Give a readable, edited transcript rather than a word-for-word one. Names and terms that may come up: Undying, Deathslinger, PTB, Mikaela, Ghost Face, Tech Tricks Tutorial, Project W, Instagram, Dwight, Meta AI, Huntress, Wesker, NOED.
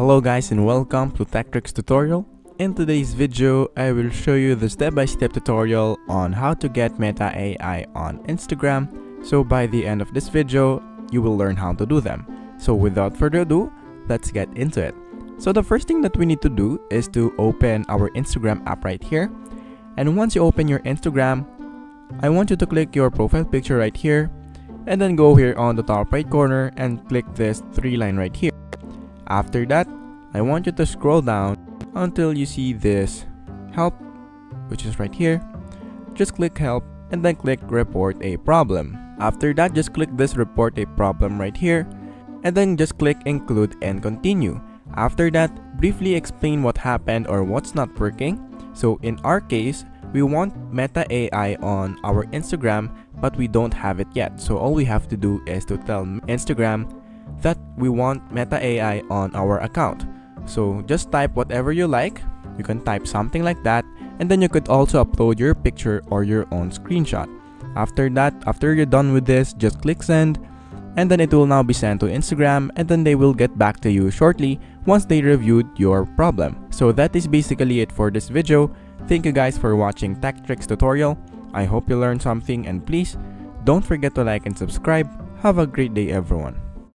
Hello guys and welcome to Tech Tricks Tutorial. In today's video, I will show you the step-by-step tutorial on how to get Meta AI on Instagram. So by the end of this video, you will learn how to do them. So without further ado, let's get into it. So the first thing that we need to do is to open our Instagram app right here. And once you open your Instagram, I want you to click your profile picture right here. And then go here on the top right corner and click this three line right here. After that, I want you to scroll down until you see this help, which is right here. Just click help and then click report a problem. After that, just click this report a problem right here. And then just click include and continue. After that, briefly explain what happened or what's not working. So in our case, we want Meta AI on our Instagram, but we don't have it yet. So all we have to do is to tell Instagram that we want Meta AI on our account. So just type whatever you like. You can type something like that, and then you could also upload your picture or your own screenshot. After that, after you're done with this, just click send, and then it will now be sent to Instagram, and then they will get back to you shortly once they reviewed your problem. So that is basically it for this video. Thank you guys for watching Tech Tricks Tutorial. I hope you learned something, and please don't forget to like and subscribe. Have a great day everyone.